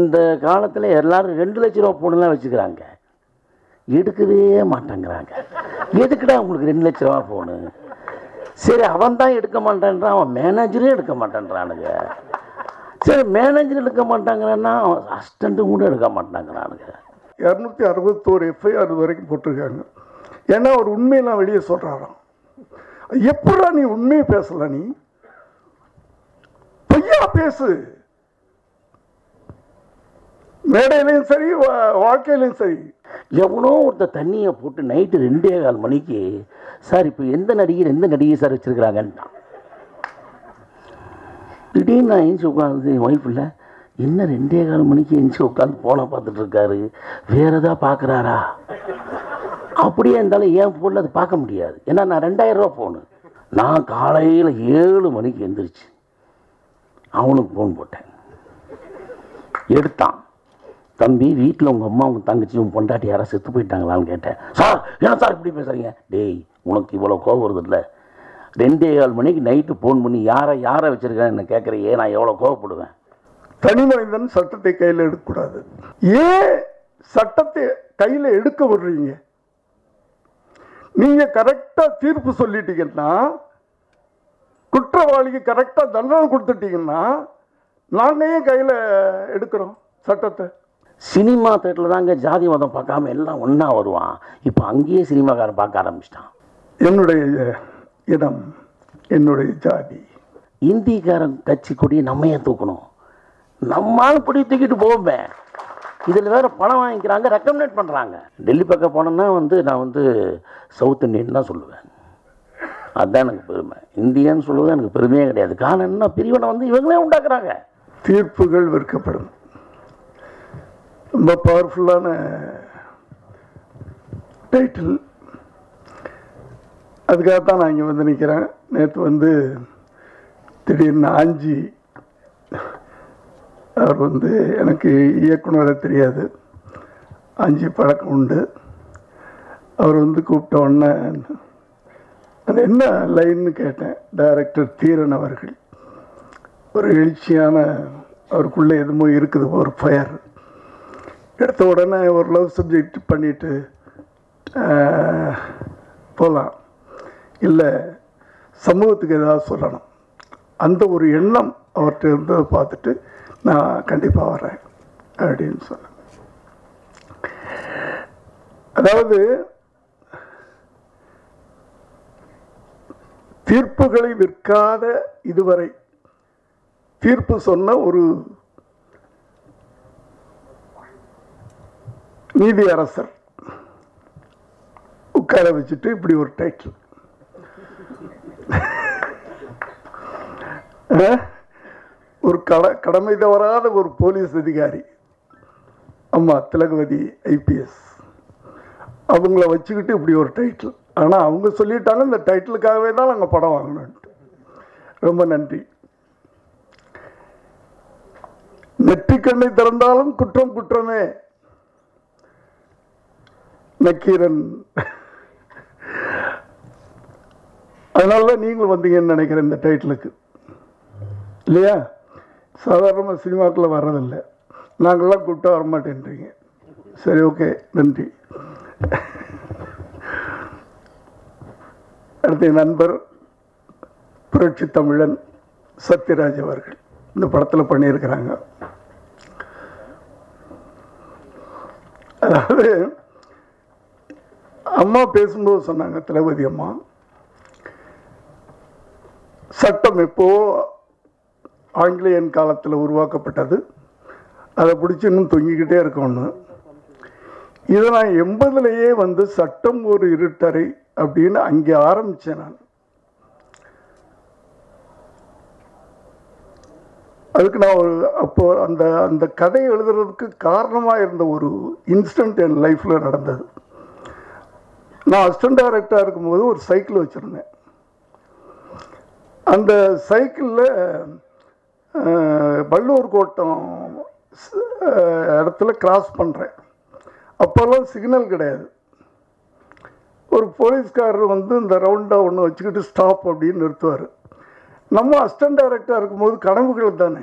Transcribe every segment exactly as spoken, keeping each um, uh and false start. இந்த காலத்துல எல்லாரும் ரெண்டு லட்சம் ரூபாய் போடுறலாம் வெச்சுக்கறாங்க. எடுக்கவே மாட்டேங்கறாங்க. எதுக்குடா உங்களுக்கு ரெண்டு லட்சம் ரூபாய் போடு? சரி அவன் தான் எடுக்க மாட்டான்றான், அவன் மேனேஜரே எடுக்க மாட்டான்றானுங்க. சரி மேனேஜர் எடுக்க மாட்டாங்கறானா அசிஸ்டன்ட் கூட எடுக்க மாட்டாங்கறானுங்க. இரநூத்தி அறுபத்தொரு எஃப்ஐஆர் வரைக்கும் போட்டுருக்காங்க. ஏன்னா ஒரு உண்மையை நான் வெளியே சொல்றாராம். எப்படா நீ உண்மையை பேசல, நீ பொய்யா பேசு. மேடையிலையும் சரி வாழ்க்கையிலையும் சரி எவ்வளோ ஒருத்த தண்ணியை போட்டு நைட்டு ரெண்டே கால் மணிக்கு சார் இப்போ எந்த நடிகர் எந்த நடிகை சார் வச்சுருக்கிறாங்கன்ட்டான். திடீர்னு நான் எழுந்து உட்காந்து ஒய்ஃப் இல்லை என்ன ரெண்டே கால் மணிக்கு எழுந்து உட்காந்து போனை பார்த்துட்டு இருக்காரு, வேறு எதாவது பார்க்குறாரா? அப்படியே இருந்தாலும் ஏன் ஃபோனில் அது பார்க்க முடியாது. ஏன்னா நான் ரெண்டாயிரம் ரூபா ஃபோனு நான் காலையில் ஏழு மணிக்கு எழுந்திரிச்சு அவனுக்கு ஃபோன் போட்டேன். எடுத்தான், தம்பி வீட்டில் உங்கள் அம்மா உங்கள் தங்கச்சி உன் பொண்டாட்டி யாராவது செத்து போயிட்டாங்களான்னு கேட்டேன். சார் என்ன சார் இப்படி பேசுகிறீங்க? டேய் உனக்கு இவ்வளோ கோவம் வருது இல்லை, ரெண்டே கால் மணிக்கு நைட்டு ஃபோன் பண்ணி யாரை யாரை வச்சுருக்கேன்னு கேட்குறீங்க, நான் எவ்வளோ கோவப்படுவேன். தனி மனிதன் சட்டத்தை கையில் எடுக்கக்கூடாது. ஏன் சட்டத்தை கையில் எடுக்க விடுறீங்க? நீங்கள் கரெக்டாக தீர்ப்பு சொல்லிட்டீங்கன்னா, குற்றவாளிக்கு கரெக்டாக தண்டனை கொடுத்துட்டீங்கன்னா நாங்கள் ஏன் கையில் எடுக்கிறோம் சட்டத்தை? சினிமா தேட்டரில் தாங்க ஜாதி மதம் பார்க்காம எல்லாம் ஒன்றா வருவான். இப்போ அங்கேயே சினிமாக்காரன் பார்க்க ஆரம்பிச்சிட்டான். என்னுடைய இடம் என்னுடைய ஜாதி, இந்திக்காரன் கட்சி கொடியை நம்ம ஏன் தூக்கணும்? நம்மால் கொடி தூக்கிட்டு போவேன். இதில் வேறு பணம் வாங்கிக்கிறாங்க, ரெக்கமெண்ட் பண்ணுறாங்க. டெல்லி பக்கம் போனோன்னா வந்து நான் வந்து சவுத் இண்டியன் தான் சொல்லுவேன், அதுதான் எனக்கு பெருமை. இந்தியன்னு சொல்லுவது எனக்கு பெருமையே கிடையாது. காரணம் என்ன, பிரிவினை வந்து இவங்களே உண்டாக்குறாங்க. தீர்ப்புகள் விற்கப்படும். ரொம்ப பவர்ஃபுல்லான டைட்டில், அதுக்காகத்தான் நான் இங்கே வந்து நிற்கிறேன். நேற்று வந்து திடீர்னு ஆஞ்சி அவர் வந்து எனக்கு இயக்குனரை தெரியாது, ஆஞ்சி பழக்கம் உண்டு. அவர் வந்து கூப்பிட்ட உடனே அது என்ன லைன்னு கேட்டேன். டைரக்டர் தீரன் அவர்கள் ஒரு எழுச்சியான, அவருக்குள்ளே எதுவுமோ இருக்குது ஒரு ஃபயர். எடுத்த உடனே ஒரு லவ் சப்ஜெக்ட் பண்ணிவிட்டு போகலாம், இல்லை சமூகத்துக்கு ஏதாவது சொல்லணும், அந்த ஒரு எண்ணம் அவர்கிட்ட இருந்ததை பார்த்துட்டு நான் கண்டிப்பாக வரேன் அப்படின்னு சொன்னேன். அதாவது தீர்ப்புகளை விற்காத, இதுவரை தீர்ப்பு சொன்ன ஒரு நீதி அரசர் உட்கார வச்சுட்டு இப்படி ஒரு டைட்டில். ஒரு கட கடமை தவறாத ஒரு போலீஸ் அதிகாரி, அம்மா திலகவதி ஐபிஎஸ், அவங்கள வச்சுக்கிட்டு இப்படி ஒரு டைட்டில். ஆனால் அவங்க சொல்லிட்டாங்க இந்த டைட்டிலுக்காகவே தான் நாங்கள் படம் வாங்கணும்ட்டு. ரொம்ப நன்றி. நெற்றிக்கண்ணை திறந்தாலும் குற்றம் குற்றமே, நக்கீரன். அதனால தான் நீங்களும் வந்தீங்கன்னு நினைக்கிறேன் இந்த டைட்டிலுக்கு, இல்லையா? சாதாரணமாக சினிமாக்குள்ளே வர்றதில்லை, நாங்கள்லாம் கூப்பிட்டா வரமாட்டேன்றீங்க. சரி, ஓகே, நன்றி. அடுத்த நண்பர் புரட்சி தமிழன் சத்யராஜ் அவர்கள் இந்த படத்தில் பண்ணியிருக்கிறாங்க. அதாவது அம்மா பேசும்போது சொன்னாங்க, திலகவதி அம்மா, சட்டம் எப்போ ஆங்கிலேயன் காலத்தில் உருவாக்கப்பட்டது, அதை பிடிச்சி இன்னும் தொங்கிக்கிட்டே இருக்கணும்னு. இதை நான் எண்பதுலேயே வந்து சட்டம் ஒரு இருட்டறை அப்படின்னு அங்கே ஆரம்பித்தேன் நான். அதுக்கு நான் ஒரு அப்போ அந்த அந்த கதை எழுதுறதுக்கு காரணமாக இருந்த ஒரு இன்சிடெண்ட் என் லைஃப்பில் நடந்தது. நான் அசிஸ்டன்ட் டைரக்டராக இருக்கும்போது ஒரு சைக்கிள் வச்சுருந்தேன். அந்த சைக்கிளில் வள்ளூர் கோட்டம் இடத்துல கிராஸ் பண்ணுறேன். அப்போல்லாம் சிக்னல் கிடையாது. ஒரு போலீஸ்காரர் வந்து இந்த ரவுண்டாக ஒன்று வச்சுக்கிட்டு ஸ்டாப் அப்படின்னு நிறுத்துவார். நம்ம அசிஸ்டன்ட் டைரக்டராக இருக்கும்போது கனவுகள் தானே,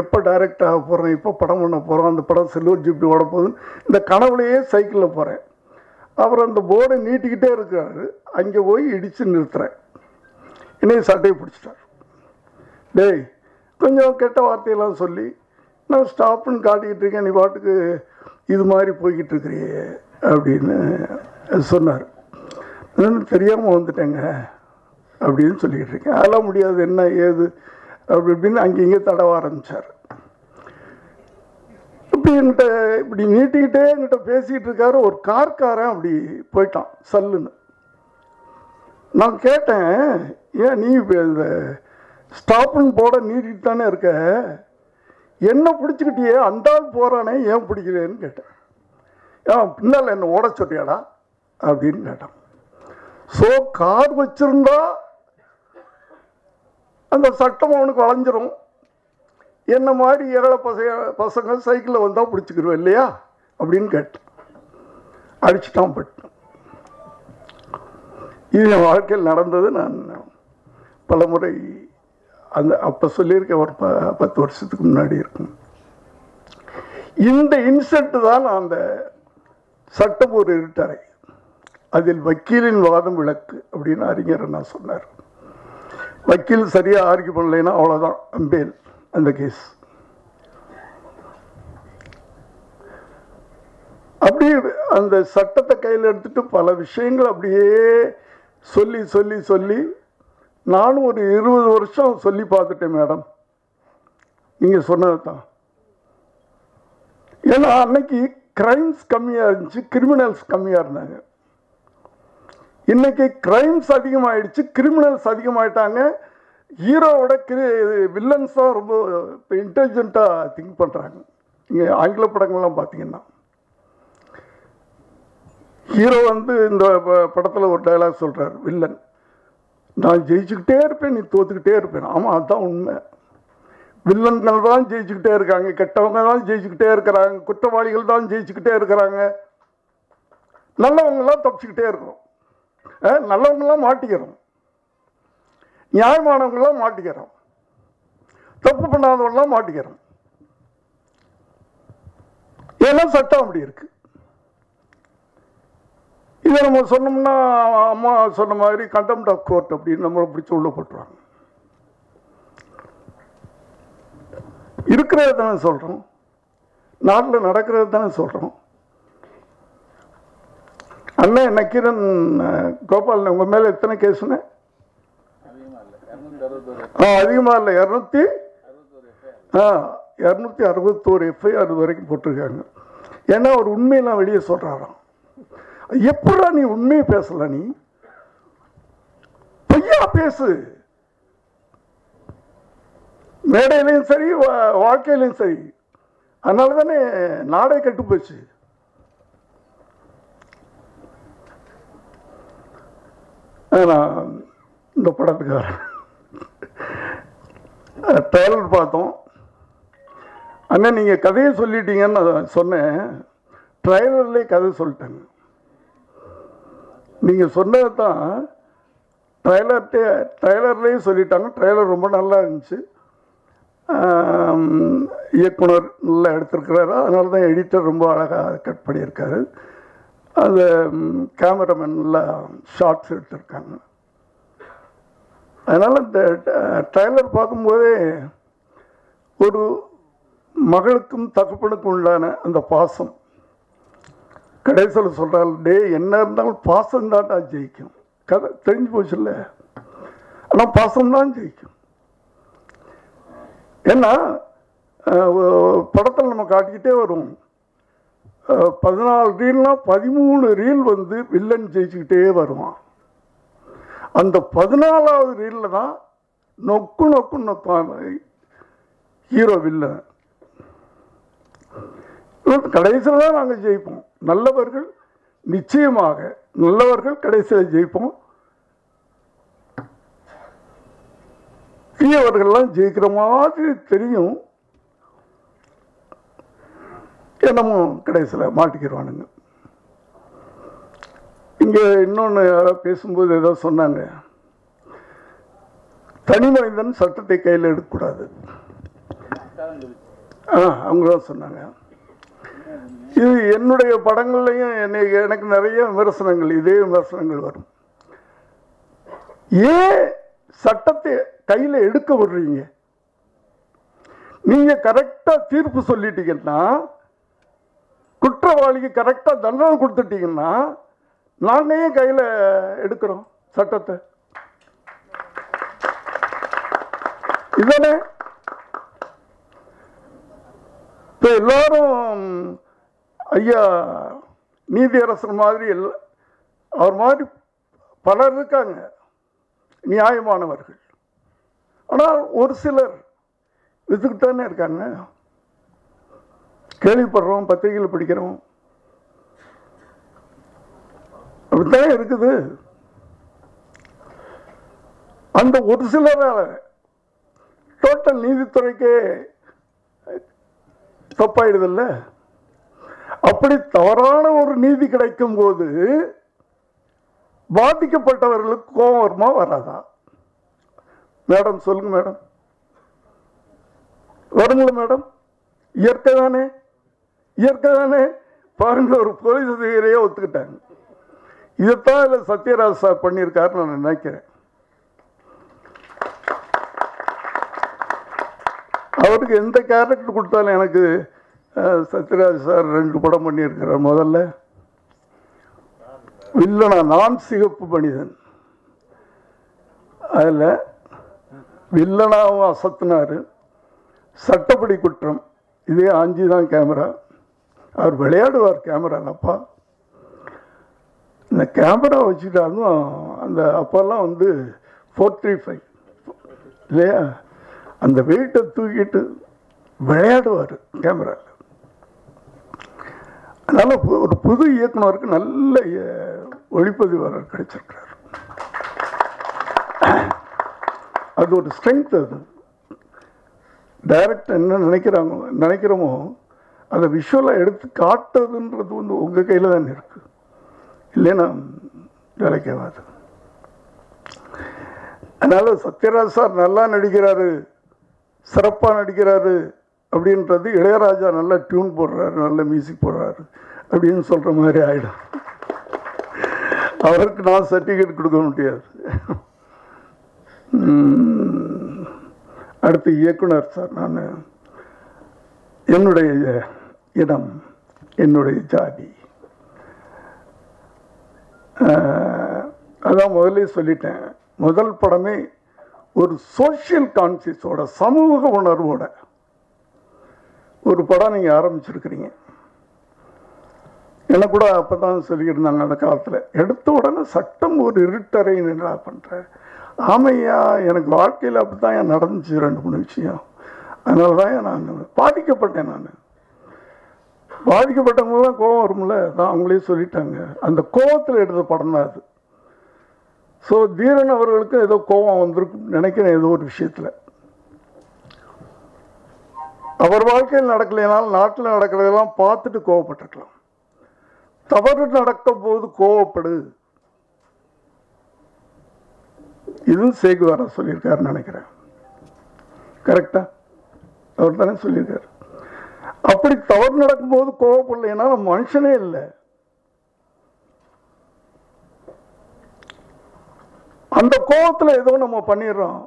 எப்போ டைரக்ட் ஆக போகிறேன், இப்போ படம் பண்ண போகிறோம், அந்த படம் செல்லூர் ஜிப்டி ஓட போகுதுன்னு இந்த கனவுலையே சைக்கிளில் போகிறேன். அப்புறம் அந்த போர்டை நீட்டிக்கிட்டே இருக்கிறாரு, அங்கே போய் இடித்து நிறுத்துகிறேன். என்னைய சட்டையை பிடிச்சிட்டார். டேய், கொஞ்சம் கெட்ட வார்த்தையெல்லாம் சொல்லி நான் ஸ்டாப்புன்னு காட்டிக்கிட்டு இருக்கேன், நீ பாட்டுக்கு இது மாதிரி போய்கிட்டு இருக்கிறியே அப்படின்னு சொன்னார். தெரியாமல் வந்துட்டேங்க அப்படின்னு சொல்லிக்கிட்டு இருக்கேன். அதெல்லாம் முடியாது, என்ன ஏது அப்படி இப்படின்னு அங்கே இங்கே தடவ ஆரம்பித்தார். இப்படி என்கிட்ட இப்படி நீட்டிக்கிட்டே என்கிட்ட பேசிக்கிட்டு இருக்காரு. ஒரு கார்காரன் அப்படி போயிட்டான் சல்லுன்னு. நான் கேட்டேன், ஏன் நீ இந்த ஸ்டாப்புன்னு போட நீட்டிகிட்டு தானே இருக்க, என்ன பிடிச்சிக்கிட்டியே, அந்தாள் போகிறானே ஏன் பிடிக்கிறேன்னு கேட்டேன். ஏன் பின்னால் என்னை ஓட சொல்றியாடா அப்படின்னு கேட்டான். ஸோ கார் வச்சுருந்தா அந்த சட்டம் அவனுக்கு வளைஞ்சிரும். என்ன மாதிரி ஏழை பசங்க பசங்க சைக்கிளில் வந்தால் பிடிச்சிக்கிடுவேன் இல்லையா அப்படின்னு கேட்டான். அடிச்சுட்டான், பட்டான். இது என் வாழ்க்கையில் நடந்தது. நான் பல முறை அந்த அப்போ சொல்லியிருக்கேன், ஒரு ப பத்து வருஷத்துக்கு முன்னாடி இருக்கும் இந்த இன்சிடென்ட் தான். நான் அந்த சட்டம் ஒரு இருட்டறை, அதில் வக்கீலின் வாதம் விளக்கு அப்படின்னு அறிஞர் நான் சொன்னார். வக்கீல் சரியாக ஆர்கியூ பண்ணலைன்னா அவ்வளோதான், அம்பேல் அந்த கேஸ். அப்படியே அந்த சட்டத்தை கையில் எடுத்துட்டு பல விஷயங்கள் அப்படியே சொல்லி சொல்லி சொல்லி நானும் ஒரு இருபது வருஷம் சொல்லி பார்த்துட்டேன். மேடம், நீங்கள் சொன்னது தான். ஏன்னா அன்னைக்கு கிரைம்ஸ் கம்மியாக இருந்துச்சு, கிரிமினல்ஸ் கம்மியாக இருந்தாங்க. இன்றைக்கி கிரைம்ஸ் அதிகமாகிடுச்சு, கிரிமினல்ஸ் அதிகமாகிட்டாங்க. ஹீரோவோட கிரி வில்லன்ஸ் தான் ரொம்ப இப்போ இன்டெலிஜென்ட்டாக திங்க் பண்ணுறாங்க. இங்கே ஆங்கில படங்கள்லாம் பார்த்தீங்கன்னா ஹீரோ வந்து இந்த படத்தில் ஒரு டைலாக் சொல்கிறார் வில்லன், நான் ஜெயிச்சுக்கிட்டே இருப்பேன், நீ தோற்றுக்கிட்டே இருப்பேன். ஆமாம், அதுதான் உண்மை. வில்லன்கள் தான் ஜெயிச்சுக்கிட்டே இருக்காங்க, கெட்டவங்க தான் ஜெயிச்சுக்கிட்டே இருக்கிறாங்க, குற்றவாளிகள் தான் ஜெயிச்சுக்கிட்டே இருக்கிறாங்க. நல்லவங்களாம் தப்பிச்சுக்கிட்டே இருக்கிறோம், நல்லவங்களாம் மாட்டிக்கிறோம், நியாயமானவங்களாம் மாட்டிக்கிறோம், தப்பு பண்ணாதவங்களாம் மாட்டிக்கிறோம். ஏன்னா சட்டம் அப்படி இருக்கு. இதை நம்ம சொன்னோம்னா அம்மா சொன்ன மாதிரி கண்டெம்ட் ஆஃப் கோர்ட் அப்படின்னு நம்மளை பிடிச்சி உள்ள போட்டுருவாங்க. இருக்கிறது தானே சொல்கிறோம், நாட்டில் நடக்கிறது தானே சொல்கிறோம். அண்ணன் என்ன கிரண் கோபாலன், உங்கள் மேலே எத்தனை கேஸுன்னு? ஆ, அதிகமாக இல்லை, இரநூத்தி ஆ இரநூத்தி அறுபத்தோரு எஃப்ஐஆர் அது வரைக்கும் போட்டிருக்காங்க. ஏன்னா ஒரு உண்மையெல்லாம் வெளியே சொல்கிறாராம். எப்படா நீ உண்மையை பேசல, நீ பொய்யா பேசு. மேடையிலையும் சரி, வாழ்க்கையிலையும் சரி. அதனால தானே நாடே கெட்டு போச்சு. இந்த படத்துக்கார ட்ரெய்லர் பார்த்தோம். ஆனால் நீங்கள் கதையை சொல்லிட்டீங்கன்னு நான் சொன்னேன், ட்ரெய்லர்லேயே கதை சொல்லிட்டாங்க. நீங்கள் சொன்னது தான் ட்ரெய்லர்ட்டே ட்ரெய்லர்லேயே சொல்லிட்டாங்க. ட்ரெய்லர் ரொம்ப நல்லா இருந்துச்சு. இயக்குனர் நல்லா எடுத்திருக்கிறாரு, அதனால தான் எடிட்டர் ரொம்ப அழகாக கட் பண்ணியிருக்காரு. அந்த கேமராமேன் நல்லா ஷார்ட்ஸ் எடுத்திருக்காங்க. அதனால் இந்த ட்ரெய்லர் பார்க்கும்போதே ஒரு மகளுக்கும் தகப்பனுக்கும் உண்டான அந்த பாசம் கடைசியில் சொல்கிறாள், டே என்ன இருந்தாலும் பாசம் தான்டா ஜெயிக்கும். கதை தெரிஞ்சு போச்சு இல்லை, ஆனால் பாசம்தான் ஜெயிக்கும். ஏன்னா படத்தில் நம்ம காட்டிக்கிட்டே வரும், பதினாலு ரீல்னால் பதிமூணு ரீல் வந்து வில்லன் ஜெயிச்சுக்கிட்டே வருவான். அந்த பதினாலாவது ரீலில் தான் நொக்கு நொக்கு நொப்பான் ஹீரோ வில்லன். கடைசியில் தான் நாங்கள் ஜெயிப்போம். நல்லவர்கள் நிச்சயமாக நல்லவர்கள் கடைசியில் ஜெயிப்போம், தீயவர்கள்லாம் ஜெயிக்கிற மாதிரி தெரியும், என்னமோ கடைசியில் மாட்டிக்கிறவானுங்க. இங்கே இன்னொன்று யாரோ பேசும்போது ஏதோ சொன்னாங்க, தனி மனிதன் சட்டத்தை கையில் எடுக்கக்கூடாது. इतने पड़े नया विमर्शन विमर्शन वो ये सटते कई विड्री करेक्टा तीर्पीना कुटवा करेक्टा दंडने कुटीना नाम कई सटते ஐயா நீதியரசர் மாதிரி அவர் மாதிரி பலர் இருக்காங்க நியாயமானவர்கள். ஆனால் ஒரு சிலர் வித்துக்கிட்டே இருக்காங்க. கேள்விப்படுறோம், பத்திரிகையில படிக்கிறோம். அப்படிதான் இருக்குது. அந்த ஒரு சிலரால டோட்டல் நீதித்துறைக்கே தப்பாயிடுதில்ல. அப்படி தவறான ஒரு நீதி கிடைக்கும் போது பாதிக்கப்பட்டவர்களுக்கு கோபம் வருமா வராதா? மேடம் சொல்லுங்க மேடம், வருங்களா மேடம்? இயற்கை தானே இயற்கை தானே பாருங்க, ஒரு போலீஸ் அதிகாரியே ஒத்துக்கிட்டாங்க. இதைத்தான் இல்லை சத்யராஜ் சார் பண்ணியிருக்காருன்னு நான் நினைக்கிறேன். அவருக்கு எந்த கேரக்டர் கொடுத்தாலும் எனக்கு சத்யராஜ் சார் ரெண்டு படம் பண்ணியிருக்கிறார். முதல்ல வில்லனா நான் சிகப்பு மனிதன், அதில் வில்லனாகவும் அசத்தினார். சட்டப்படி குற்றம் இதே ஆஞ்சி தான் கேமரா. அவர் விளையாடுவார் கேமரா. அப்பா இந்த கேமரா வச்சுட்டாலும் அந்த அப்பெல்லாம் வந்து ஃபோர் த்ரீ ஃபைவ் இல்லையா, அந்த வெயிட்டை தூக்கிட்டு விளையாடுவார் கேமரா. அதனால் ஒரு புது இயக்குனருக்கு நல்ல ஒளிப்பதிவாளர் கிடைச்சிருக்கிறார். அது ஒரு ஸ்ட்ரென்த். அது டைரக்டர் என்ன நினைக்கிறாங்க நினைக்கிறோமோ அதை விஷுவலாக எடுத்து காட்டுறதுன்றது வந்து உங்கள் கையில் தானே இருக்குது. இல்லைன்னா வேலைக்காகாது. அதனால் சத்யராஜ் சார் நல்லா நடிக்கிறாரு, சிறப்பாக நடிக்கிறாரு அப்படின்றது இளையராஜா நல்லா டியூன் போடுறாரு, நல்ல மியூசிக் போடுறாரு அப்படின்னு சொல்கிற மாதிரி ஆகிடும். அவருக்கு நான் சர்டிஃபிகேட் கொடுக்க முடியாது. அடுத்து இயக்குனர் சார். நான் என்னுடைய இடம், என்னுடைய ஜாதி அதான் முதலே சொல்லிட்டேன். முதல் படமே ஒரு சோஷியல் கான்சியஸோட சமூக உணர்வோட ஒரு படம் நீங்கள் ஆரம்பிச்சிருக்கிறீங்க. என்ன கூட அப்போ தான் சொல்லியிருந்தாங்க அந்த காலத்தில். எடுத்த உடனே சட்டம் ஒரு இருட்டரை என்ன பண்ணுறேன். ஆமையா, எனக்கு வாழ்க்கையில் அப்படி தான் என் நடந்துச்சு ரெண்டு மூணு விஷயம். அதனால தான் நான் பாதிக்கப்பட்டேன். நான் பாதிக்கப்பட்டவங்களாம் கோபம் வரும்ல, தான் அவங்களே சொல்லிட்டாங்க. அந்த கோபத்தில் எடுத்த படம் தான் அது. ஸோ தீரன் அவர்களுக்கு ஏதோ கோபம் வந்திருக்குன்னு நினைக்கிறேன். ஏதோ ஒரு விஷயத்தில் அவர் வாழ்க்கையில் நடக்கலைனாலும் நாட்டில் நடக்கிறதெல்லாம் பார்த்துட்டு கோவப்பட்டுக்கலாம். தவறு நடக்கும் போது கோவப்படு இதுவும் சேகுவாரா சொல்லியிருக்காருன்னு நினைக்கிறேன். கரெக்டா அவர் தானே சொல்லியிருக்காரு. அப்படி தவறு நடக்கும்போது கோவப்படலைன்னா மனுஷனே இல்லை. அந்த கோபத்தில் ஏதோ நம்ம பண்ணிடுறோம்.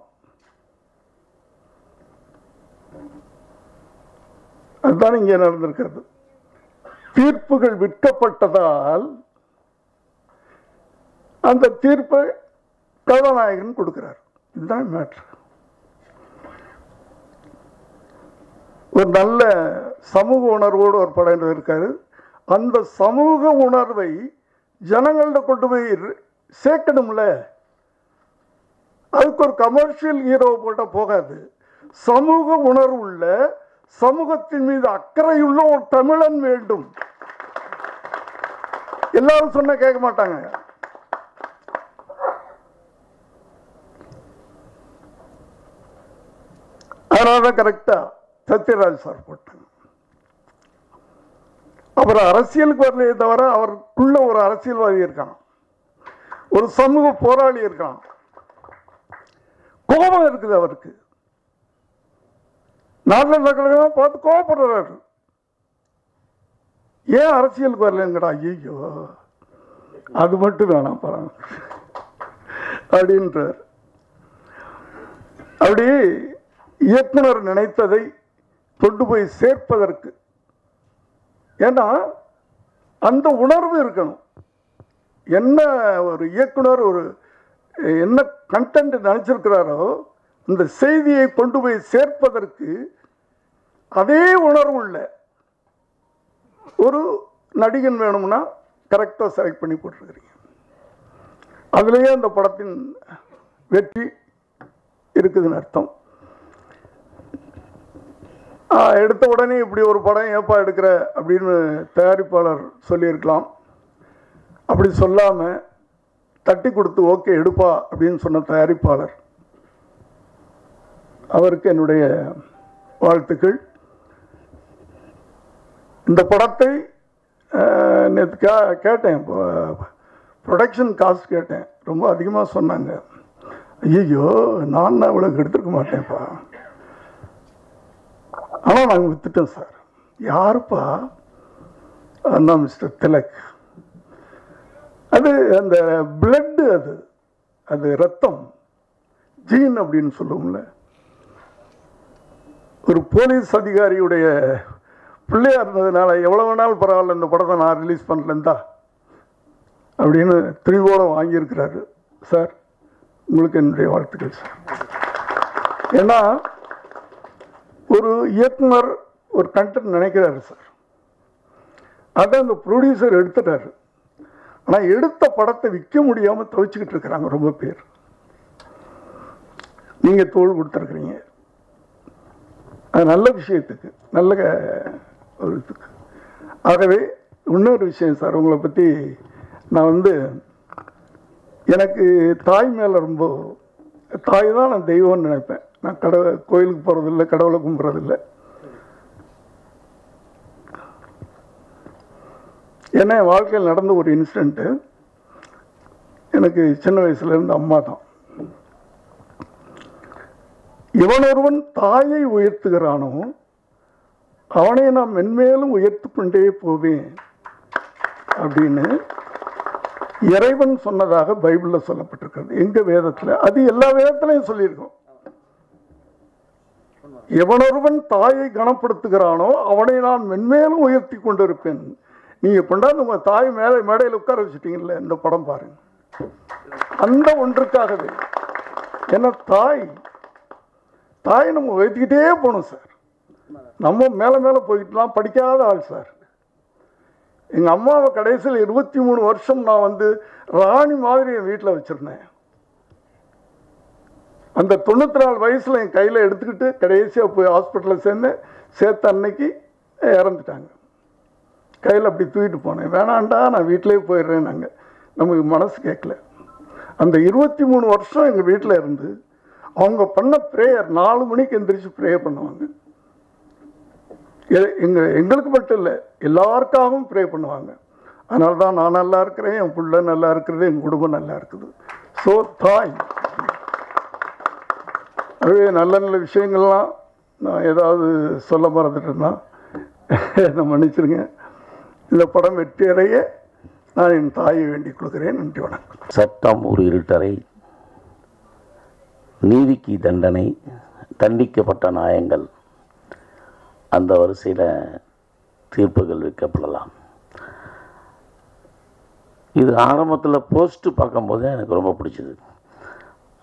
அதுதான் இங்கே நடந்திருக்கிறது. தீர்ப்புகள் விற்கப்பட்டதால் அந்த தீர்ப்பை கதாநாயகன் கொடுக்கிறார். இதுதான் மேட்ரு. ஒரு நல்ல சமூக உணர்வோடு ஒரு படம் இருக்காரு. அந்த சமூக உணர்வை ஜனங்கள்கிட்ட கொண்டு போய் சேர்க்கணும்ல. அதுக்கு ஒரு கமர்ஷியல் ஹீரோ போட்டால் போகாது. சமூக உணர்வு உள்ள, சமூகத்தின் மீது அக்கறையுள்ள ஒரு தமிழன் வேண்டும். எல்லாரும் சொன்ன கேட்க மாட்டாங்க. அதனாலதான் கரெக்டா சத்யராஜ் சார் போட்டாங்க. அவர் அரசியலுக்கு வரலையே தவிர அவருக்குள்ள ஒரு அரசியல்வாதி இருக்கான், ஒரு சமூக போராளி இருக்கான். கோபம் இருக்குது அவருக்கு. நாட்டில் நடக்கிறவங்க பார்த்து கோவப்படுறாரு. ஏன் அரசியலுக்கு வரலங்கடா, ஐயோ அது மட்டும் வேணாம் பாருங்க அப்படின்றார். அப்படி இயக்குனர் நினைத்ததை கொண்டு போய் சேர்ப்பதற்கு, ஏன்னா அந்த உணர்வு இருக்கணும். என்ன ஒரு இயக்குனர் ஒரு என்ன கண்டென்ட் நினைச்சிருக்கிறாரோ அந்த செய்தியை கொண்டு போய் சேர்ப்பதற்கு அதே உணர்வு உள்ள ஒரு நடிகன் வேணும்னா கரெக்டாக செலக்ட் பண்ணி போட்டுருக்கிறீங்க. அதுலேயே அந்த படத்தின் வெற்றி இருக்குதுன்னு அர்த்தம். எடுத்த உடனே இப்படி ஒரு படம் ஏப்பா எடுக்கிற அப்படின்னு தயாரிப்பாளர் சொல்லியிருக்கலாம். அப்படி சொல்லாமல் தட்டி கொடுத்து ஓகே எடுப்பா அப்படின்னு சொன்ன தயாரிப்பாளர், அவருக்கு என்னுடைய வாழ்த்துக்கள். இந்த படத்தை நேற்று கே கேட்டேன் ப்ரொடக்ஷன் காஸ்ட் கேட்டேன். ரொம்ப அதிகமாக சொன்னாங்க. ஐயோ நான் நான் இவ்வளோக்கு எடுத்துருக்க மாட்டேன்ப்பா, ஆனால் நாங்கள் விற்றுட்டோம் சார். யாருப்பா? அண்ணா மிஸ்டர் திலக். அது அந்த பிளட்டு, அது அது ரத்தம், ஜீன் அப்படின்னு சொல்லுவோம்ல. ஒரு போலீஸ் அதிகாரியுடைய பிள்ளையாக இருந்ததுனால எவ்வளோ வேணாலும் பரவாயில்ல இந்த படத்தை நான் ரிலீஸ் பண்ணலந்தா அப்படின்னு துணிவோடு வாங்கியிருக்கிறாரு. சார் உங்களுக்கு என்னுடைய வாழ்த்துக்கள் சார். ஏன்னா ஒரு இயக்குனர் ஒரு கண்டென்ட் நினைக்கிறாரு சார், அதை அந்த ப்ரொடியூசர் எடுத்துட்டாரு. ஆனால் எடுத்த படத்தை விற்க முடியாமல் துவைச்சிக்கிட்டு இருக்கிறாங்க ரொம்ப பேர். நீங்கள் தோல் கொடுத்துருக்குறீங்க அது நல்ல விஷயத்துக்கு, நல்ல ஒரு இதுக்கு. ஆகவே இன்னொரு விஷயம் சார், உங்களை பற்றி நான் வந்து எனக்கு தாய் மேலே ரொம்ப, தாய் தான் நான் தெய்வம்னு நினைப்பேன். நான் கடவு கோயிலுக்கு போகிறதில்லை, கடவுளை கும்பிட்றதில்லை. ஏன்னா என் வாழ்க்கையில் நடந்த ஒரு இன்சிடெண்ட்டு, எனக்கு சின்ன வயசுலேருந்து அம்மா தான். இவன் ஒருவன் தாயை உயர்த்துகிறானோ அவனை நான் மென்மேலும் உயர்த்து கொண்டே போவேன் அப்படின்னு இறைவன் சொன்னதாக பைபிளில் சொல்லப்பட்டிருக்கிறது, எங்கள் வேதத்தில். அது எல்லா வேதத்துலையும் சொல்லியிருக்கோம். எவனொருவன் தாயை கனப்படுத்துகிறானோ அவனை நான் மென்மேலும் உயர்த்தி கொண்டிருப்பேன். நீங்கள் கொண்டாந்து உங்கள் தாய் மேலே மேடையில் உட்கார வச்சுட்டீங்கல்ல, இந்த படம் பாருங்கள். அந்த ஒன்றுக்காகவே, ஏன்னா தாய் தாயை நம்ம உயர்த்திக்கிட்டே போகணும் சார். நம்ம மேலே மேலே போய்கிட்டலாம். படிக்காத ஆள் சார். எங்கள் அம்மாவை கடைசியில் இருபத்தி மூணு வருஷம் நான் வந்து ராணி மாதிரி என் வீட்டில் வச்சுருந்தேன். அந்த தொண்ணூற்றி நாலு வயசில் என் கையில் எடுத்துக்கிட்டு கடைசியாக போய் ஹாஸ்பிட்டலில் சேர்ந்தேன். சேர்த்த அன்னைக்கு இறந்துட்டாங்க. கையில் அப்படி தூக்கிட்டு போனேன். வேணாண்டா நான் வீட்டிலே போயிடுறேன். நாங்கள் நமக்கு மனசு கேட்கல. அந்த இருபத்தி மூணு வருஷம் எங்கள் வீட்டில் இருந்து அவங்க பண்ண ப்ரேயர், நாலு மணிக்கு எந்திரிச்சு ப்ரேயர் பண்ணுவாங்க. எங்கள் எங்களுக்கு மட்டும் இல்லை, எல்லாருக்காகவும் ப்ரே பண்ணுவாங்க. அதனால தான் நான் நல்லா இருக்கிறேன், என் பிள்ளை நல்லா இருக்கிறது, என் குடும்பம் நல்லா இருக்குது. ஸோ தாய். அதுவே நல்ல நல்ல விஷயங்கள்லாம் நான் ஏதாவது சொல்ல மறந்துட்டேன்னா நான் மன்னிச்சிருங்க. இந்த படம் வெற்றியடைய நான் என் தாயை வேண்டிக் கொள்கிறேன். நன்றி, வணக்கம். சட்டம் ஒரு இருட்டறை, நீதிக்கு தண்டனை, தண்டிக்கப்பட்ட நியாயங்கள், அந்த வரிசையில் தீர்ப்புகள் வைக்கப்படலாம். இது ஆரம்பத்தில் போஸ்ட்டு பார்க்கும்போது எனக்கு ரொம்ப பிடிச்சிது.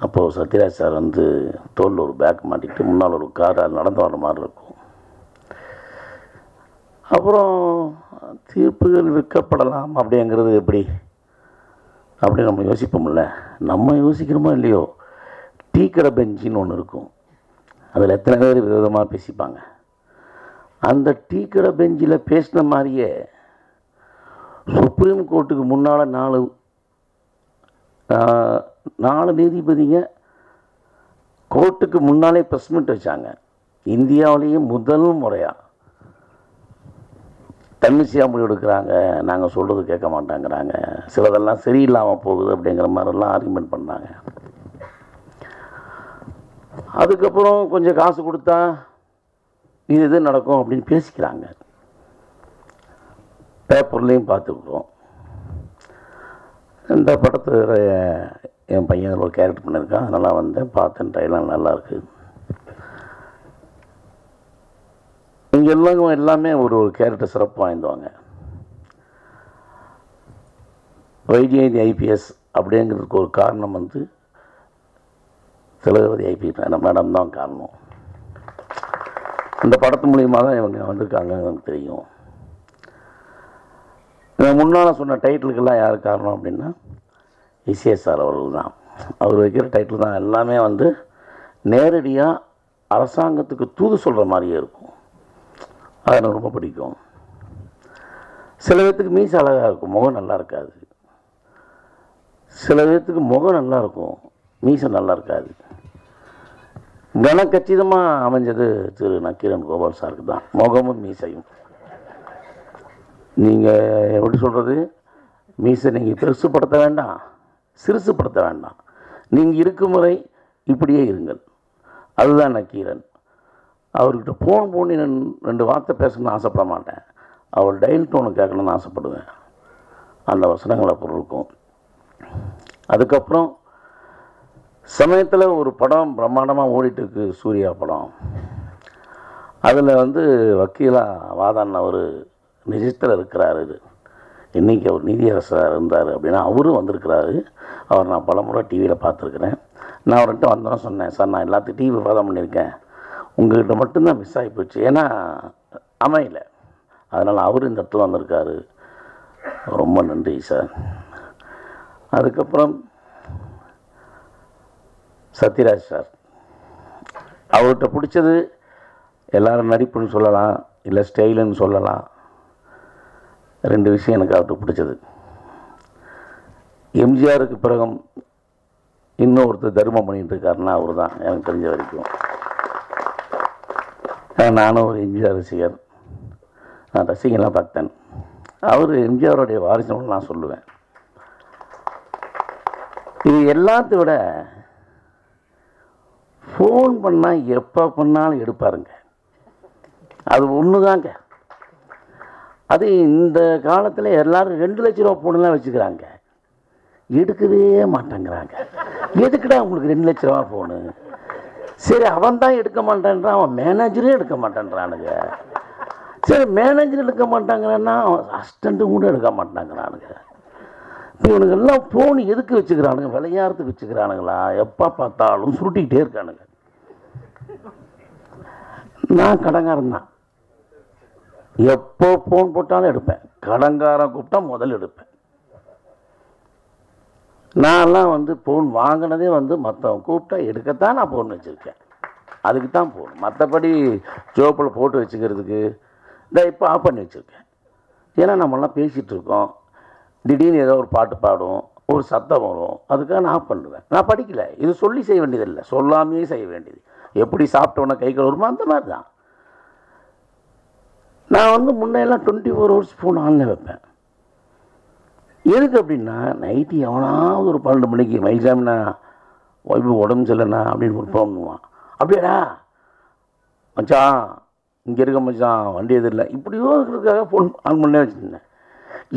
அப்போது சத்யராஜ் சார் வந்து தோளில் ஒரு பேக் மாட்டிக்கிட்டு முன்னால் ஒரு காரால் நடந்து வர மாதிரி இருக்கும். அப்புறம் தீர்ப்புகள் விற்கப்படலாம் அப்படிங்கிறது எப்படி அப்படின்னு நம்ம யோசிப்போம்ல. நம்ம யோசிக்கிறோமோ இல்லையோ, டீ கடை பெஞ்சின்னு ஒன்று இருக்கும். அதில் எத்தனை பேர் விதவிதமாக பேசிப்பாங்க. அந்த டீ கடை பெஞ்சில் பேசின மாதிரியே சுப்ரீம் கோர்ட்டுக்கு முன்னால் நாலு நாலு நீதிபதிங்க கோர்ட்டுக்கு முன்னாலே ப்ரெஸ் மீட் வச்சாங்க. இந்தியாவிலேயே முதல் முறையாக தன்னிச்சையாக முடிவு எடுக்கிறாங்க, நாங்கள் சொல்கிறது கேட்க மாட்டாங்கிறாங்க, சிலதெல்லாம் சரியில்லாமல் போகுது அப்படிங்கிற மாதிரிலாம் ஆர்குமெண்ட் பண்ணாங்க. அதுக்கப்புறம் கொஞ்சம் காசு கொடுத்தா இது இது நடக்கும் அப்படின்னு பேசிக்கிறாங்க. பேப்பர்லேயும் பார்த்துக்கிறோம். இந்த படத்தில் என் பையன் ஒரு கேரக்டர் பண்ணியிருக்கான், அதனால் வந்து பார்த்தேன், ட்ரைலாம் நல்லாயிருக்கு. இங்கே எல்லாரும் எல்லாமே ஒரு ஒரு கேரக்டர் சிறப்பாக வாய்ந்துவாங்க. வைத்தியதி ஐபிஎஸ் அப்படிங்கிறதுக்கு ஒரு காரணம் வந்து திலகவதி ஐபிஎஸ் நம்ம மேடம் தான் காரணம். இந்த படத்து மூலியமாக தான் இவங்க வந்திருக்காங்க எனக்கு தெரியும். நான் முன்னால் சொன்ன டைட்டிலுக்கெல்லாம் யார் காரணம் அப்படின்னா இசிஎஸ் சார் அவர்கள் தான். அவர் வைக்கிற டைட்டில் தான் எல்லாமே வந்து நேரடியாக அரசாங்கத்துக்கு தூது சொல்கிற மாதிரியே இருக்கும். அது எனக்கு ரொம்ப பிடிக்கும். சில பேர்த்துக்கு மீசை அழகாக இருக்கும், முகம் நல்லா இருக்காது. சில பேர்த்துக்கு முகம் நல்லா இருக்கும், மீசை நல்லா இருக்காது. கனக்கச்சிதமாக அமைஞ்சது திரு நக்கீரன் கோபால் சாருக்கு தான், முகமும் மீசையும். நீங்கள் எப்படி சொல்கிறது, மீசை நீங்கள் பெருசுப்படுத்த வேண்டாம், சிறுசுப்படுத்த வேண்டாம், நீங்கள் இருக்கும் முறை இப்படியே இருங்கள். அதுதான் நக்கீரன். அவர்கிட்ட ஃபோன் போன்னு ரெண்டு வார்த்தை பேசணும்னு ஆசைப்பட மாட்டேன், அவர் டைல் டோனு கேட்கணும்னு ஆசைப்படுவேன். அந்த வசனங்கள் அப்புறம் இருக்கும். அதுக்கப்புறம் சமயத்தில் ஒரு படம் பிரம்மாண்டமாக ஓடிட்டுருக்கு, சூர்யா படம். அதில் வந்து வக்கீலாக வாதாடின அவர் நிஜத்தில் இருக்கிறார். இது இன்றைக்கி அவர் நீதியரசராக இருந்தார் அப்படின்னா அவரும் வந்திருக்கிறாரு. அவர் நான் பல முறை டிவியில் பார்த்துருக்குறேன். நான் அவர்கிட்ட வந்தோன்னே சொன்னேன், சார் நான் எல்லாத்தையும் டிவி வாதம் பண்ணியிருக்கேன், உங்கள்கிட்ட மட்டும்தான் மிஸ் ஆகி போச்சு, ஏன்னா அமையல, அதனால் அவர் இந்த இடத்துல வந்திருக்காரு, ரொம்ப நன்றி சார். அதுக்கப்புறம் சத்யராஜ் சார், அவர்கிட்ட பிடிச்சது எல்லோரும் நடிப்புன்னு சொல்லலாம், இல்லை ஸ்டைலுன்னு சொல்லலாம், ரெண்டு விஷயம் எனக்கு அவர்கிட்ட பிடிச்சது. எம்ஜிஆருக்கு பிறகு இன்னும் ஒருத்தர் தர்மம் பண்ணிகிட்டு இருக்காருன்னா அவர் தான் எனக்கு தெரிஞ்ச வரைக்கும். நானும் ஒரு எம்ஜிஆர் ரசிகர், நான் ரசிகன்லாம் பார்த்தேன். அவர் எம்ஜிஆருடைய வாரிசுன்னு நான் சொல்லுவேன். இது எல்லாத்த விட ஃபோன் பண்ணால் எப்போ பண்ணாலும் எடுப்பாருங்க, அது ஒன்று தாங்க. அது இந்த காலத்தில் எல்லோரும் ரெண்டு லட்ச ரூபா ஃபோன்லாம் வச்சுக்கிறாங்க, எடுக்கவே மாட்டேங்கிறாங்க. எதுக்குடா உங்களுக்கு ரெண்டு லட்ச ரூபா ஃபோனு? சரி அவன் தான் எடுக்க மாட்டான்றான், அவன் மேனேஜரும் எடுக்க மாட்டேன்றானுங்க. சரி மேனேஜர் எடுக்க மாட்டாங்கன்னா அவன் அசிஸ்டண்ட்டும் கூட எடுக்க மாட்டாங்கிறானுங்க. இப்போ இவனுக்கெல்லாம் ஃபோன் எதுக்கு வச்சுக்கிறானுங்க? விளையாடுறதுக்கு வச்சுக்கிறானுங்களா? எப்போ பார்த்தாலும் சுருட்டிக்கிட்டே இருக்கானுங்க. நான் கடங்காரன் தான், எப்போ ஃபோன் போட்டாலும் எடுப்பேன், கடங்காரன் கூப்பிட்டா முதல் எடுப்பேன். நான்லாம் வந்து ஃபோன் வாங்கினதே வந்து மற்றவன் கூப்பிட்டா எடுக்கத்தான் நான் ஃபோன் வச்சுருக்கேன், அதுக்கு தான் ஃபோன். மற்றபடி ஜோப்பில் போட்டு வச்சுக்கிறதுக்கு இதை இப்போ ஆஃப் பண்ணி வச்சுருக்கேன். ஏன்னா நம்மளாம் பேசிகிட்டு இருக்கோம், திடீர்னு ஏதோ ஒரு பாட்டு பாடும், ஒரு சத்தம் வரும், அதுக்காக நான் ஆஃப் பண்ணுவேன். நான் படிக்கலை, இது சொல்லி செய்ய வேண்டியதில்லை, சொல்லாமையே செய்ய வேண்டியது. எப்படி சாப்பிட்டோன்னா கை கழுவுறமோ அந்த மாதிரி தான். நான் வந்து முன்னெல்லாம் twenty four hours phone online வைப்பேன். எதுக்கு அப்படின்னா நைட்டு எவனாவது ஒரு பன்னெண்டு மணிக்கு மயில்சாமினா ஒய்ஃபு உடம்பு சரியில்லைண்ணா அப்படின்னு ஒரு ஃபோன் பண்ணுவான். அப்படியாடா மச்சான் இங்கே இருக்க மச்சான் வண்டி எதிரில்லை இப்படியோ இருக்கிறதுக்காக ஃபோன் ஆன் பண்ணே வச்சுருந்தேன்.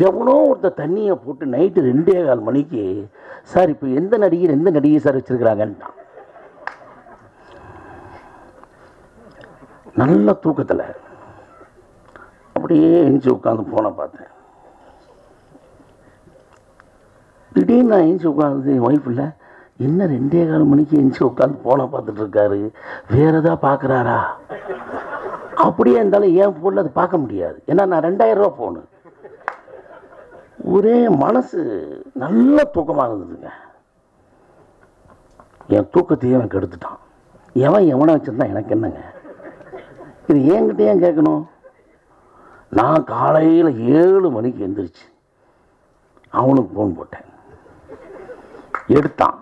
எவனோ ஒருத்தர் தண்ணியை போட்டு நைட்டு ரெண்டே கால் மணிக்கு சார் இப்போ எந்த நடிகர் எந்த நடிகை சார் வச்சுருக்கிறாங்கன்னு நல்ல தூக்கத்தில் அப்படியே எஞ்சி உட்காந்து ஃபோனை பார்த்தேன். திடீர்னு நான் எழுந்து உட்காந்து ஒய்ஃப் இல்லை என்ன ரெண்டே கால் மணிக்கு எழுந்து உட்காந்து ஃபோனை பார்த்துட்ருக்காரு, வேறு எதாவது பார்க்குறாரா? அப்படியே இருந்தாலும் என் ஃபோனில் அது பார்க்க முடியாது, ஏன்னா நான் ரெண்டாயிரம் ரூபா ஃபோனு. ஒரே மனசு நல்ல தூக்கமாக இருந்ததுங்க. என் தூக்கத்தையே எனக்கு எடுத்துட்டான். எவன் எவனை வச்சுருந்தான் எனக்கு என்னங்க? இது என்கிட்ட ஏன் கேட்கணும்? நான் காலையில் ஏழு மணிக்கு எழுந்திரிச்சு அவனுக்கு ஃபோன் போட்டேன். எடுத்தான்,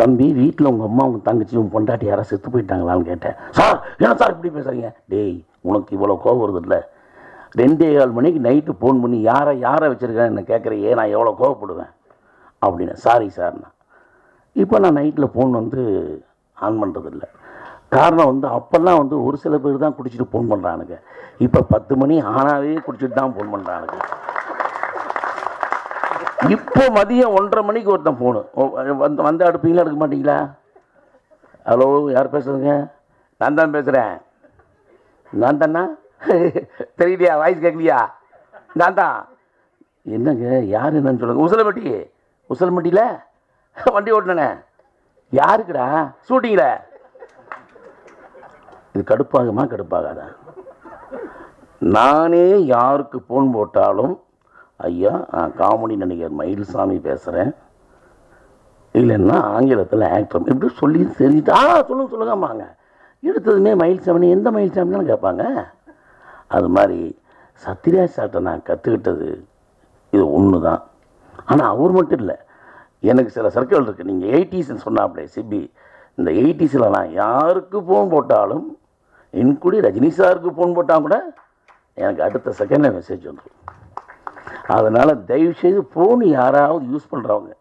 தம்பி வீட்டில் உங்கள் அம்மா உங்கள் தங்கச்சி உங்கள் பொண்டாட்டி யாராவது செத்து போயிட்டாங்களான்னு கேட்டேன். சார் ஏன்னா சார் இப்படி பேசுகிறீங்க? டேய் உனக்கு இவ்வளோ கோவம் வருது இல்லை, ரெண்டே கால் மணிக்கு நைட்டு ஃபோன் பண்ணி யாரை யாரை வச்சுருக்கேன்னு என்ன கேட்குறையே, நான் எவ்வளோ கோவப்படுவேன் அப்படின்னு. சாரி சார்ண்ணா இப்போ நான் நைட்டில் ஃபோன் வந்து ஆன் பண்ணுறதில்லை, காரணம் வந்து அப்பெல்லாம் வந்து ஒரு சில பேர் தான் குடிச்சிட்டு ஃபோன் பண்ணுறானுங்க. இப்போ பத்து மணி ஆனாவே குடிச்சிட்டு தான் ஃபோன் பண்ணுறானுங்க. இப்போ மதியம் ஒன்றரை மணிக்கு ஒருத்தன் ஃபோனு வந்து வந்து அடுப்பீங்களா எடுக்க மாட்டீங்களா? ஹலோ, யார் பேசுகிறீங்க? நான் தான் பேசுகிறேன். நான் தானா? தெரியலையா, வாய்ஸ் கேட்கலையா? நான் தான். என்னங்க, யார் என்னன்னு சொல்லுங்க. உசிலம்பட்டி, உசிலம்பட்டியில் வண்டி ஓட்டினே. யாருக்குடா? ஷூட்டிங்கில். இது கடுப்பாகுமா கடுப்பாகாதா? நானே யாருக்கு ஃபோன் போட்டாலும், ஐயா நான் காமெடி நடிகர் மயில்சாமி பேசுகிறேன், இல்லைன்னா ஆங்கிலத்தில் ஆக்டர், இப்படி சொல்லி தெரிஞ்சுட்டு ஆ சொல்லுங்க சொல்லுங்கம்மாங்க. எடுத்ததுமே மயில்சாமி, எந்த மயில்சாமின்னு கேட்பாங்க. அது மாதிரி சத்யராஜ் சார்கிட்ட நான் கற்றுக்கிட்டது இது ஒன்று தான். ஆனால் அவர் மட்டும் இல்லை, எனக்கு சில சர்க்கிள் இருக்குது. நீங்கள் எயிட்டிஸ்ன்னு சொன்னாப்பிலே சிபி, இந்த எயிட்டிஸில் நான் யாருக்கு ஃபோன் போட்டாலும், இன்குடி ரஜினி சாருக்கு ஃபோன் போட்டால் கூட எனக்கு அடுத்த செகண்டில் மெசேஜ் வந்துடும். அதனால் தயவுசெய்து ஃபோன் யாராவது யூஸ் பண்ணுறவங்க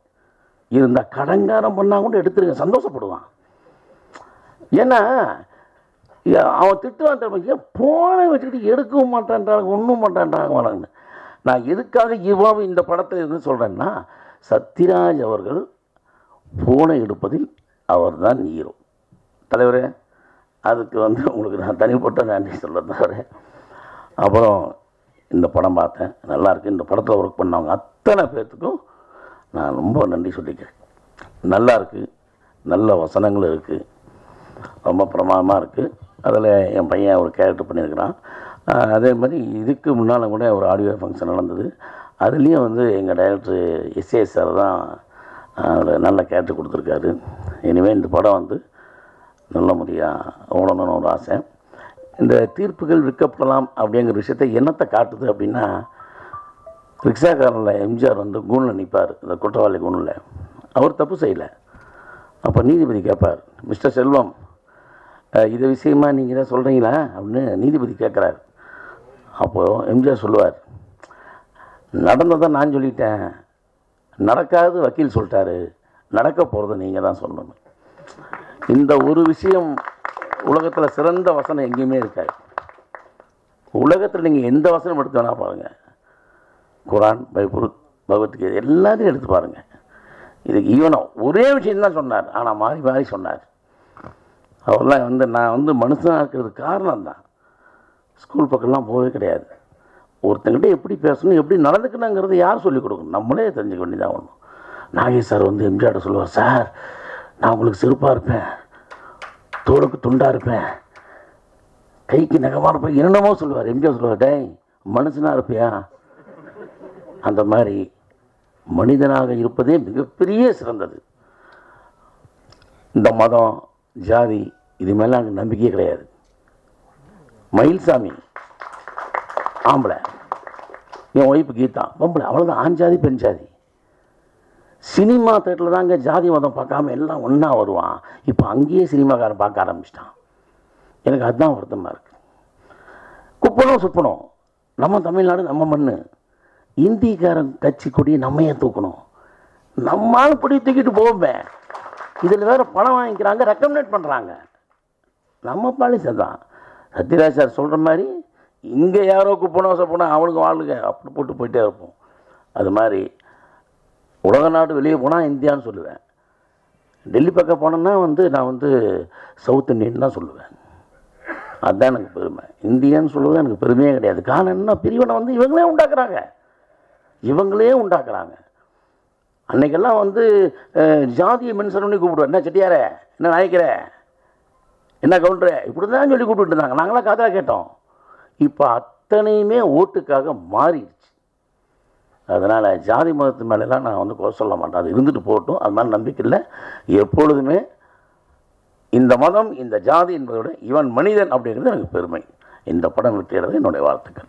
இருந்தால் கடங்காரம் பண்ணால் கூட எடுத்துருங்க, சந்தோஷப்படுவான். ஏன்னா அவன் திட்டுவான் திறமைக்கு, ஃபோனை வச்சுக்கிட்டு எடுக்கவும் மாட்டான்றாங்க, ஒன்றும் மாட்டான்றாங்க வராங்கன்னு. நான் எதுக்காக இவ்வாறு இந்த படத்தில் இருந்து சொல்கிறேன்னா, சத்யராஜ் அவர்கள் ஃபோனை எடுப்பதில் அவர் தான் ஹீரோ. தலைவரே, அதுக்கு வந்து உங்களுக்கு நான் தனிப்பட்ட நன்றி சொல்கிறேன் தலைவரே. அப்புறம் இந்த படம் பார்த்தேன், நல்லாயிருக்கு. இந்த படத்தில் ஒர்க் பண்ணவங்க அத்தனை பேர்த்துக்கும் நான் ரொம்ப நன்றி சொல்லிக்கிறேன். நல்லாயிருக்கு, நல்ல வசனங்கள் இருக்குது, ரொம்ப பிரமாதமாக இருக்குது. அதில் என் பையன் ஒரு கேரக்டர் பண்ணியிருக்கிறான். அதே மாதிரி இதுக்கு முன்னால் கூட ஒரு ஆடியோ ஃபங்க்ஷன் நடந்தது. அதுலேயும் வந்து எங்கள் டைரக்டர் எஸ்ஏஎஸ் சார் தான் அதில் நல்ல கேரக்டர் கொடுத்துருக்காரு. இனிமேல் இந்த படம் வந்து நல்ல முறையாக ஓடணும்னு ஒரு ஆசை. இந்த தீர்ப்புகள் விற்கப்படலாம் அப்படிங்கிற விஷயத்தை என்னத்தை காட்டுது அப்படின்னா, ரிக்ஷாக்காரனில் எம்ஜிஆர் வந்து கூனில் நிற்பார், இந்த குற்றவாளி கூனில். அவர் தப்பு செய்யலை. அப்போ நீதிபதி கேட்பார், மிஸ்டர் செல்வம் இதை விஷயமா நீங்கள் தான் சொல்கிறீங்களா அப்படின்னு நீதிபதி கேட்குறாரு. அப்போது எம்ஜிஆர் சொல்லுவார், நடந்ததை நான் சொல்லிட்டேன், நடக்காது வக்கீல் சொல்லிட்டாரு, நடக்க போகிறத நீங்கள் தான் சொல்லணும். இந்த ஒரு விஷயம் உலகத்தில் சிறந்த வசனம் எங்கேயுமே இருக்காது. உலகத்தில் நீங்கள் எந்த வசனம் எடுத்து வேணால் பாருங்கள், குரான், பைபிள், பகவத்கீதை எல்லாத்தையும் எடுத்து பாருங்கள். இதுக்கு ஈவனோ ஒரே விஷயந்தான் சொன்னார், ஆனால் மாறி மாறி சொன்னார். அவரெல்லாம் வந்து நான் வந்து மனுஷனாக இருக்கிறது காரணம் தான். ஸ்கூல் பக்கம்லாம் போகவே கிடையாது. ஒருத்தங்கிட்ட எப்படி பேசணும், எப்படி நடந்துக்கணுங்கிறது யார் சொல்லிக் கொடுக்கணும், நம்மளே தெரிஞ்சுக்க வேண்டியதாக ஒன்றும். நாகேஷ் சார் வந்து எம்ஜிஆர் சொல்லுவார், சார் நான் உங்களுக்கு செருப்பாக இருப்பேன், தோளுக்கு துண்டாக இருப்பேன், கைக்கு நகமாக இருப்பேன், என்னென்னமோ சொல்லுவார். எம்ஜிஆர் சொல்லுவார், டேய் மனுஷனாக இருப்பியா? அந்த மாதிரி மனிதனாக இருப்பதே மிகப்பெரிய சிறந்தது. இந்த மதம், ஜாதி, இது மேலே அங்கே நம்பிக்கையே கிடையாது. மயில்சாமி ஆம்பளை, என் ஒய்ஃபு கீதா பொம்பளை, அவ்வளோதான். ஆண் ஜாதி, பெண் ஜாதி, சினிமா தேட்டரில் தாங்க ஜாதி மதம் பார்க்காம எல்லாம் ஒன்றா வருவான். இப்போ அங்கேயே சினிமாக்காரன் பார்க்க ஆரம்பிச்சிட்டான். எனக்கு அதுதான் வருத்தமாக இருக்குது. குப்பனும் சுப்பனும் நம்ம தமிழ்நாடு, நம்ம மண்ணு. இந்திக்காரன் கட்சி கொடியை நம்ம ஏன் தூக்கணும்? நம்மளால் கொடியை தூக்கிட்டு போவோமே. இதில் வேறு பணம் வாங்கிக்கிறாங்க, ரெக்கமெண்ட் பண்ணுறாங்க. நம்ம பாலிசை தான் சத்யராஜ் சார் சொல்கிற மாதிரி, இங்கே யாரோ குப்பனோ சொப்பனோ அவனுக்கு வாழ்க்கை அப்படி போட்டு போயிட்டே இருப்போம். அது மாதிரி உலக நாடு வெளியே போனால் இந்தியான்னு சொல்லுவேன். டெல்லி பக்கம் போனேன்னா வந்து நான் வந்து சவுத் இண்டியன் தான் சொல்லுவேன். அதுதான் எனக்கு பெருமை. இந்தியான்னு சொல்லுவது எனக்கு பெருமையே கிடையாது. காரணம் என்ன, பிரிவினை வந்து இவங்களே உண்டாக்குறாங்க, இவங்களே உண்டாக்குறாங்க. அன்றைக்கெல்லாம் வந்து ஜாதியை மென்ஷன் பண்ணி கூப்பிடுவேன், என்ன செட்டியாரே, என்ன நாயக்கரே, என்ன கவுண்டரே, இப்படி தான் சொல்லி கூப்பிட்டு இருந்தாங்க. நாங்களாம் காதாக கேட்டோம். இப்போ அத்தனையுமே ஓட்டுக்காக மாறிடுச்சு. அதனால் ஜாதி மதத்து மேலெல்லாம் நான் வந்து குறை சொல்ல மாட்டேன். அது இருந்துட்டு போகட்டும், அது மாதிரி நம்பிக்கை இல்லை. எப்பொழுதுமே இந்த மதம், இந்த ஜாதி என்பதை விட இவன் மனிதன் அப்படிங்கிறது எனக்கு பெருமை. இந்த படம் விட்டுறது என்னுடைய வாழ்த்துக்கள்.